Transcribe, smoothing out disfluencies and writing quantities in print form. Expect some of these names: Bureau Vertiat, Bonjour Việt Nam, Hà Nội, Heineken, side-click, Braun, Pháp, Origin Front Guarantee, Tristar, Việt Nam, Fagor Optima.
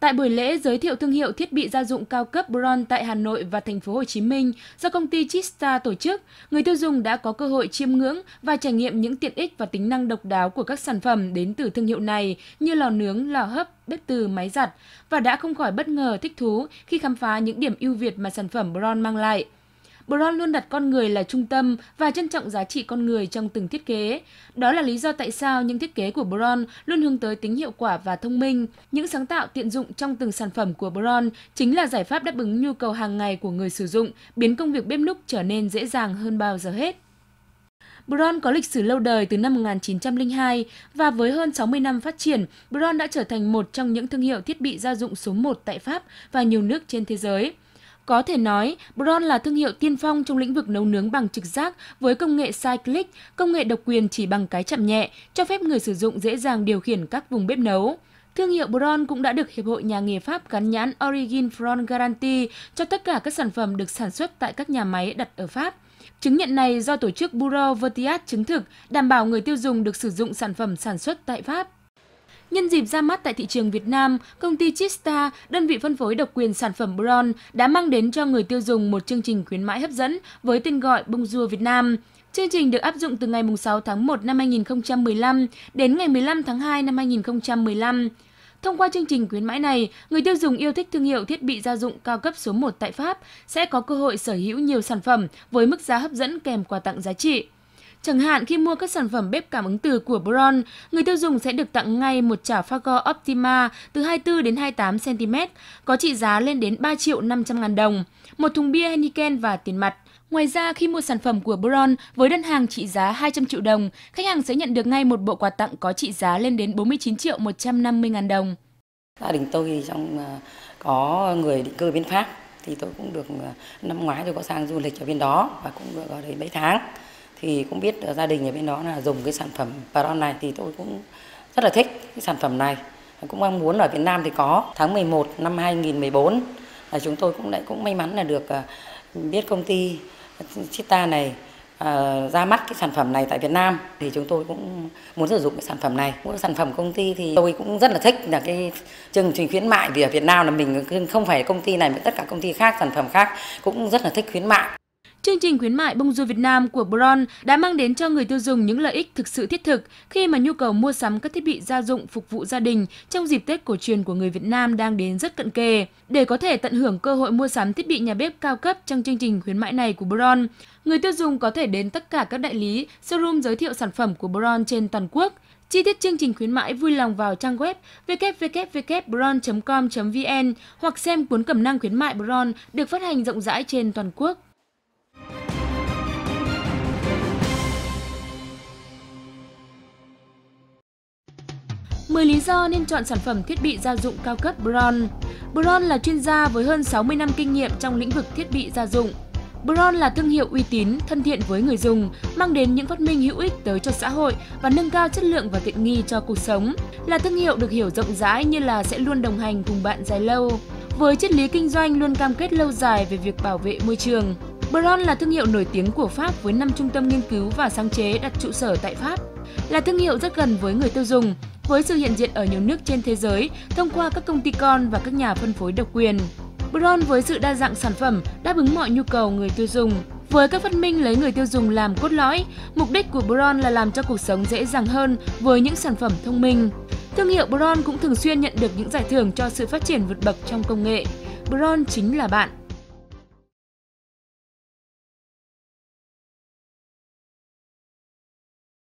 Tại buổi lễ giới thiệu thương hiệu thiết bị gia dụng cao cấp Braun tại Hà Nội và thành phố Hồ Chí Minh do công ty Tristar tổ chức, người tiêu dùng đã có cơ hội chiêm ngưỡng và trải nghiệm những tiện ích và tính năng độc đáo của các sản phẩm đến từ thương hiệu này như lò nướng, lò hấp, bếp từ, máy giặt và đã không khỏi bất ngờ thích thú khi khám phá những điểm ưu việt mà sản phẩm Braun mang lại. Braun luôn đặt con người là trung tâm và trân trọng giá trị con người trong từng thiết kế. Đó là lý do tại sao những thiết kế của Braun luôn hướng tới tính hiệu quả và thông minh. Những sáng tạo tiện dụng trong từng sản phẩm của Braun chính là giải pháp đáp ứng nhu cầu hàng ngày của người sử dụng, biến công việc bếp núc trở nên dễ dàng hơn bao giờ hết. Braun có lịch sử lâu đời từ năm 1902 và với hơn 60 năm phát triển, Braun đã trở thành một trong những thương hiệu thiết bị gia dụng số 1 tại Pháp và nhiều nước trên thế giới. Có thể nói, Braun là thương hiệu tiên phong trong lĩnh vực nấu nướng bằng trực giác với công nghệ side-click, công nghệ độc quyền chỉ bằng cái chạm nhẹ, cho phép người sử dụng dễ dàng điều khiển các vùng bếp nấu. Thương hiệu Braun cũng đã được Hiệp hội Nhà nghề Pháp gắn nhãn Origin Front Guarantee cho tất cả các sản phẩm được sản xuất tại các nhà máy đặt ở Pháp. Chứng nhận này do tổ chức Bureau Vertiat chứng thực, đảm bảo người tiêu dùng được sử dụng sản phẩm sản xuất tại Pháp. Nhân dịp ra mắt tại thị trường Việt Nam, công ty Tristar, đơn vị phân phối độc quyền sản phẩm Braun, đã mang đến cho người tiêu dùng một chương trình khuyến mãi hấp dẫn với tên gọi Bonjour Việt Nam. Chương trình được áp dụng từ ngày 6 tháng 1 năm 2015 đến ngày 15 tháng 2 năm 2015. Thông qua chương trình khuyến mãi này, người tiêu dùng yêu thích thương hiệu thiết bị gia dụng cao cấp số 1 tại Pháp sẽ có cơ hội sở hữu nhiều sản phẩm với mức giá hấp dẫn kèm quà tặng giá trị. Chẳng hạn khi mua các sản phẩm bếp cảm ứng từ của Braun, người tiêu dùng sẽ được tặng ngay một chảo Fagor Optima từ 24 đến 28 cm, có trị giá lên đến 3.500.000 đồng, một thùng bia Heineken và tiền mặt. Ngoài ra, khi mua sản phẩm của Braun với đơn hàng trị giá 200 triệu đồng, khách hàng sẽ nhận được ngay một bộ quà tặng có trị giá lên đến 49.150.000 đồng. Gia đình tôi có người định cư bên Pháp, thì tôi cũng được năm ngoái tôi có sang du lịch ở bên đó và cũng được ở đấy mấy tháng. Thì cũng biết gia đình ở bên đó là dùng cái sản phẩm Braun này thì tôi cũng rất là thích cái sản phẩm này. Cũng mong muốn ở Việt Nam thì có. Tháng 11 năm 2014 là chúng tôi cũng may mắn là được biết công ty Tristar này ra mắt cái sản phẩm này tại Việt Nam. Thì chúng tôi cũng muốn sử dụng cái sản phẩm này. Mỗi sản phẩm công ty thì tôi cũng rất là thích là cái chương trình khuyến mại, vì ở Việt Nam là mình không phải công ty này mà tất cả công ty khác, sản phẩm khác cũng rất là thích khuyến mại. Chương trình khuyến mại Bonjour Việt Nam của Braun đã mang đến cho người tiêu dùng những lợi ích thực sự thiết thực khi mà nhu cầu mua sắm các thiết bị gia dụng phục vụ gia đình trong dịp Tết cổ truyền của người Việt Nam đang đến rất cận kề. Để có thể tận hưởng cơ hội mua sắm thiết bị nhà bếp cao cấp trong chương trình khuyến mại này của Braun, người tiêu dùng có thể đến tất cả các đại lý, showroom giới thiệu sản phẩm của Braun trên toàn quốc. Chi tiết chương trình khuyến mãi vui lòng vào trang web www.braun.com.vn hoặc xem cuốn cẩm năng khuyến mại Braun được phát hành rộng rãi trên toàn quốc.10 lý do nên chọn sản phẩm thiết bị gia dụng cao cấp Braun. Braun là chuyên gia với hơn 60 năm kinh nghiệm trong lĩnh vực thiết bị gia dụng. Braun là thương hiệu uy tín, thân thiện với người dùng, mang đến những phát minh hữu ích tới cho xã hội và nâng cao chất lượng và tiện nghi cho cuộc sống. Là thương hiệu được hiểu rộng rãi như là sẽ luôn đồng hành cùng bạn dài lâu. Với triết lý kinh doanh luôn cam kết lâu dài về việc bảo vệ môi trường. Braun là thương hiệu nổi tiếng của Pháp với 5 trung tâm nghiên cứu và sáng chế đặt trụ sở tại Pháp. Là thương hiệu rất gần với người tiêu dùng, với sự hiện diện ở nhiều nước trên thế giới thông qua các công ty con và các nhà phân phối độc quyền. Braun với sự đa dạng sản phẩm đáp ứng mọi nhu cầu người tiêu dùng. Với các phát minh lấy người tiêu dùng làm cốt lõi, mục đích của Braun là làm cho cuộc sống dễ dàng hơn với những sản phẩm thông minh. Thương hiệu Braun cũng thường xuyên nhận được những giải thưởng cho sự phát triển vượt bậc trong công nghệ. Braun chính là bạn.